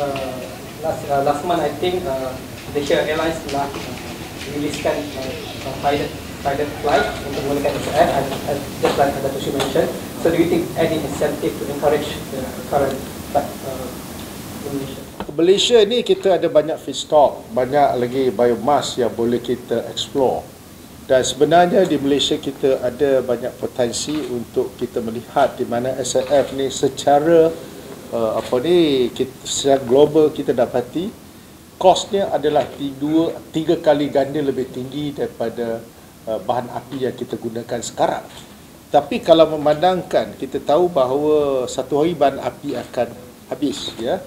last month I think Malaysia Airlines telah riliskan private flight untuk menggunakan SAF, just like Dato' mentioned. So do you think any incentive to encourage the current flight in Malaysia? Malaysia ni kita ada banyak feedstock, banyak lagi biomass yang boleh kita explore. Dan sebenarnya di Malaysia kita ada banyak potensi untuk kita melihat di mana SAF ni secara secara global kita dapati kosnya adalah 3 kali ganda lebih tinggi daripada bahan api yang kita gunakan sekarang. Tapi kalau memandangkan, kita tahu bahawa satu hari bahan api akan habis, ya.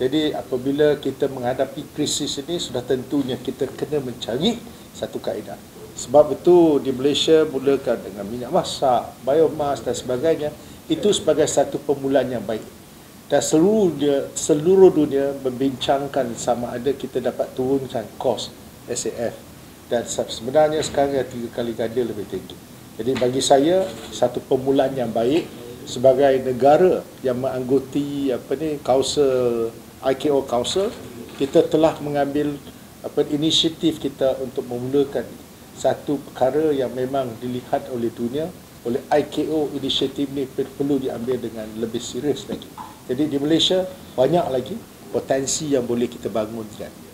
Jadi apabila kita menghadapi krisis ini, sudah tentunya kita kena mencari satu kaedah. Sebab itu di Malaysia mulakan dengan minyak masak, biomas dan sebagainya. Itu sebagai satu permulaan yang baik. Dan seluruh dunia membincangkan sama ada kita dapat turunkan kos SAF. Dan sebenarnya sekarang 3 kali ganda lebih tinggi. Jadi bagi saya satu permulaan yang baik sebagai negara yang menganggoti kausal ICAO Council, kita telah mengambil inisiatif kita untuk memulakan satu perkara yang memang dilihat oleh dunia, oleh ICAO. Inisiatif ini perlu diambil dengan lebih serius lagi. Jadi di Malaysia banyak lagi potensi yang boleh kita bangunkan.